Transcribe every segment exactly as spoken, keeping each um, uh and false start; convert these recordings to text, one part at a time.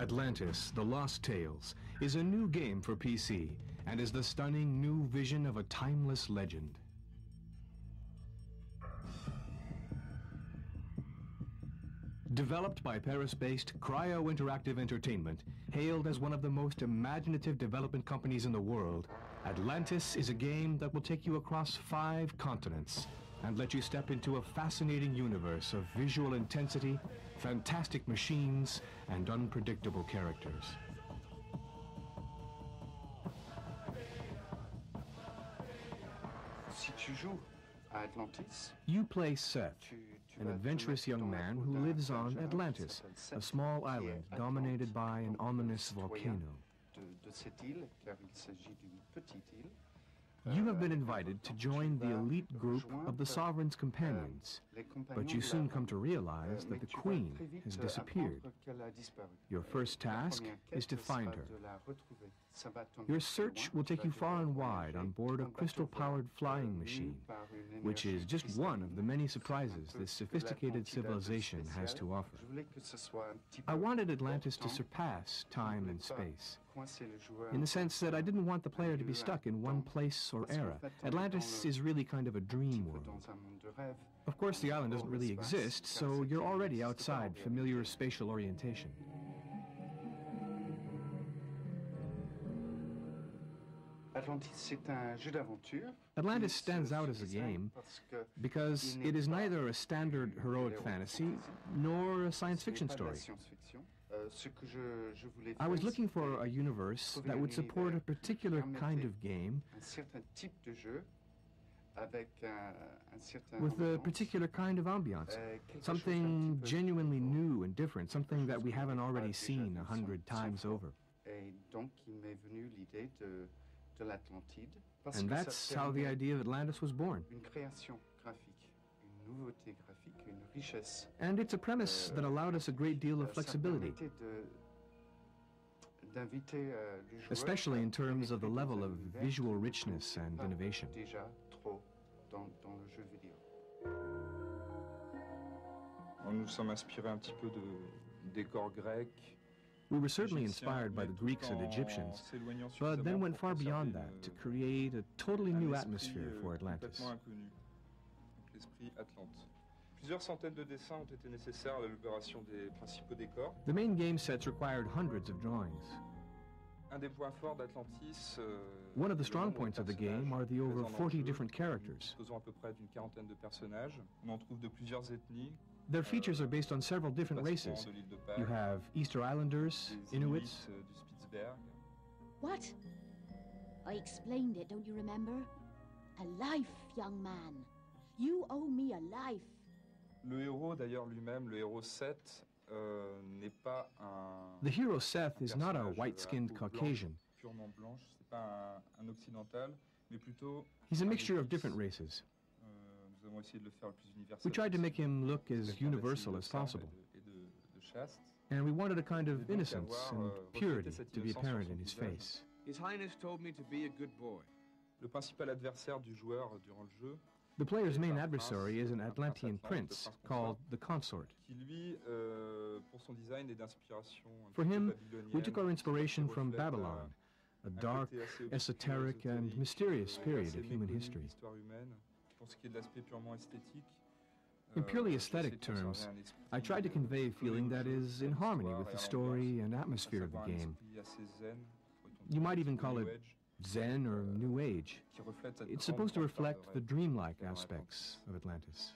Atlantis: The Lost Tales is a new game for P C and is the stunning new vision of a timeless legend. Developed by Paris-based Cryo Interactive Entertainment, hailed as one of the most imaginative development companies in the world, Atlantis is a game that will take you across five continents and let you step into a fascinating universe of visual intensity, fantastic machines, and unpredictable characters. Si tu joues à Atlantis, you play Seth, an adventurous young man who lives on Atlantis, a small island dominated by an ominous volcano. You have been invited to join the elite group of the Sovereign's Companions, but you soon come to realize that the Queen has disappeared. Your first task is to find her. Your search will take you far and wide on board a crystal-powered flying machine, which is just one of the many surprises this sophisticated civilization has to offer. I wanted Atlantis to surpass time and space, in the sense that I didn't want the player to be stuck in one place or era. Atlantis is really kind of a dream world. Of course, the island doesn't really exist, so you're already outside familiar spatial orientation. Atlantis stands out as a game because it is neither a standard heroic fantasy nor a science fiction story. I was looking for a universe that would support a particular kind of game with a particular kind of ambiance, something genuinely new and different, something that we haven't already seen a hundred times over. And that's how the idea of Atlantis was born. And it's a premise that allowed us a great deal of flexibility, especially in terms of the level of visual richness and innovation. We were certainly inspired by the Greeks and Egyptians, but then went far beyond that to create a totally new atmosphere for Atlantis. The main game sets required hundreds of drawings. One of the strong points of the game are the over forty different characters. Their features are based on several different races. You have Easter Islanders, Inuits. What? I explained it, don't you remember? A life, young man. You owe me a life. The hero Seth is not a white-skinned Caucasian. He's a mixture of different races. We tried to make him look as universal as possible, and we wanted a kind of innocence and purity to be apparent in his face. His Highness told me to be a good boy. The player's main adversary is an Atlantean prince called the Consort. For him, we took our inspiration from Babylon, a dark, esoteric, and mysterious period of human history. In purely aesthetic terms, I tried to convey a feeling that is in harmony with the story and atmosphere of the game. You might even call it Zen or New Age. It's supposed to reflect the dreamlike aspects of Atlantis.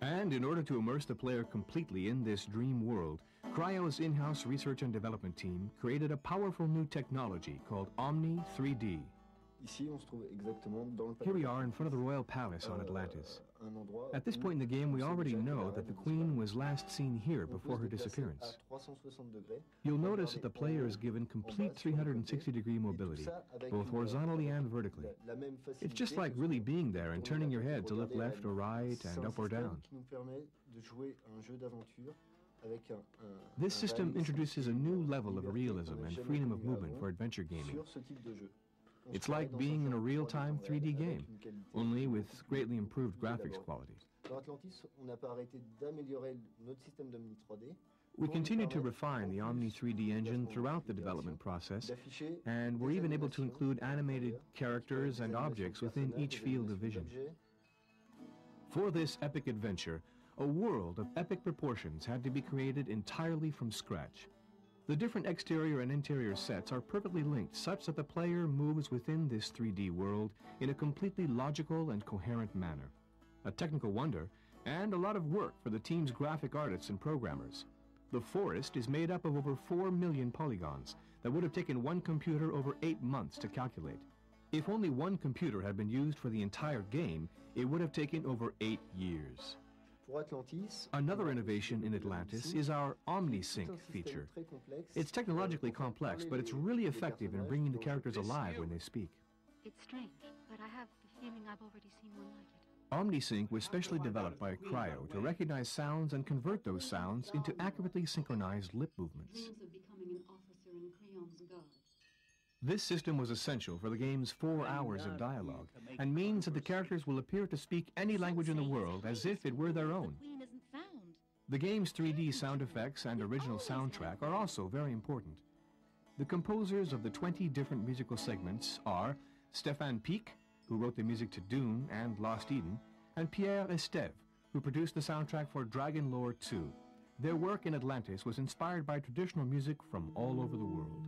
And in order to immerse the player completely in this dream world, Cryo's in-house research and development team created a powerful new technology called Omni three D. Here we are in front of the Royal Palace on Atlantis. At this point in the game, we already know that the Queen was last seen here before her disappearance. You'll notice that the player is given complete three hundred sixty degree mobility, both horizontally and vertically. It's just like really being there and turning your head to look left or right and up or down. This system introduces a new level of realism and freedom of movement for adventure gaming. It's like being in a real-time three D game, only with greatly improved graphics quality. Dans Atlantis, on n'a pas arrêté d'améliorer notre système d'Omni trois D. We continue to refine the Omni three D engine throughout the development process, and we're even able to include animated characters and objects within each field of vision. For this epic adventure, a world of epic proportions had to be created entirely from scratch. The different exterior and interior sets are perfectly linked such that the player moves within this three D world in a completely logical and coherent manner. A technical wonder, and a lot of work for the team's graphic artists and programmers. The forest is made up of over four million polygons that would have taken one computer over eight months to calculate. If only one computer had been used for the entire game, it would have taken over eight years. Another innovation in Atlantis is our OmniSync feature. It's technologically complex, but it's really effective in bringing the characters alive when they speak. It's strange, but I have the feeling I've already seen one like it. OmniSync was specially developed by Cryo to recognize sounds and convert those sounds into accurately synchronized lip movements. This system was essential for the game's four hours of dialogue, and means that the characters will appear to speak any language in the world as if it were their own. The game's three D sound effects and original soundtrack are also very important. The composers of the twenty different musical segments are Stéphane Pique, who wrote the music to Dune and Lost Eden, and Pierre Esteve, who produced the soundtrack for Dragon Lore two. Their work in Atlantis was inspired by traditional music from all over the world.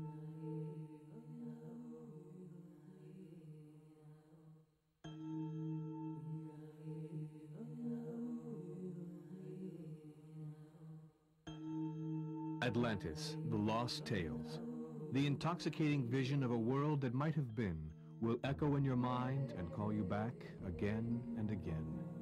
Atlantis: The Lost Tales. The intoxicating vision of a world that might have been will echo in your mind and call you back again and again.